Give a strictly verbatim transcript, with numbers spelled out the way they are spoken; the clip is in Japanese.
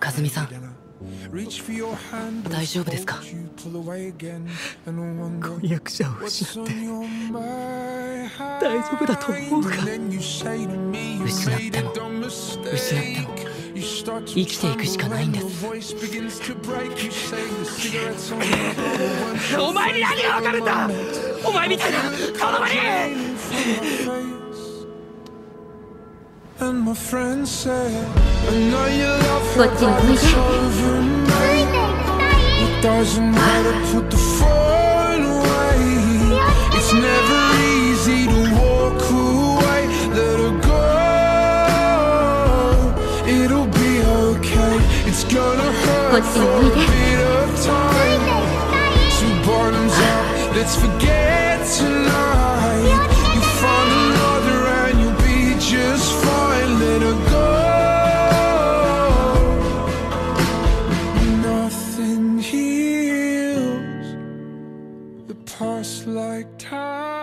和美さん、大丈夫ですか？婚約者を失って大丈夫だと思うか？失っても失っても生きていくしかないんです。お前に何が分かるんだ！お前みたいな子供に！こっちにおいで。こっちにおいで。Past like time.